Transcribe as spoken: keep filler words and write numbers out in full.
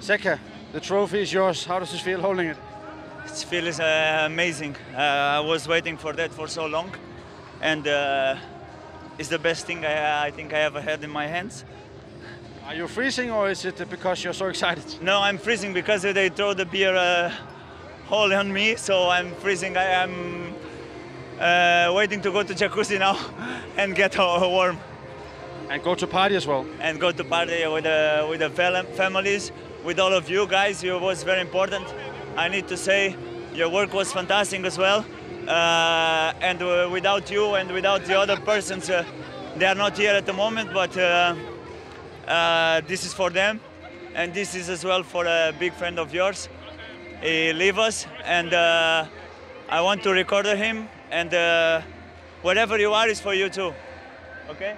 Zeca, the trophy is yours. How does it feel holding it? It feels uh, amazing. Uh, I was waiting for that for so long, and uh, it's the best thing I, I think I ever had in my hands. Are you freezing, or is it because you're so excited? No, I'm freezing because they throw the beer uh, hole on me, so I'm freezing. I, I'm uh, waiting to go to jacuzzi now and get uh, warm. And go to party as well. And go to party with the uh, with the families, with all of you guys. It was very important. I need to say, your work was fantastic as well. Uh, and uh, without you and without the other persons, uh, they are not here at the moment. But uh, uh, this is for them, and this is as well for a big friend of yours. He leaves us, and uh, I want to record him. And uh, whatever you are is for you too. Okay.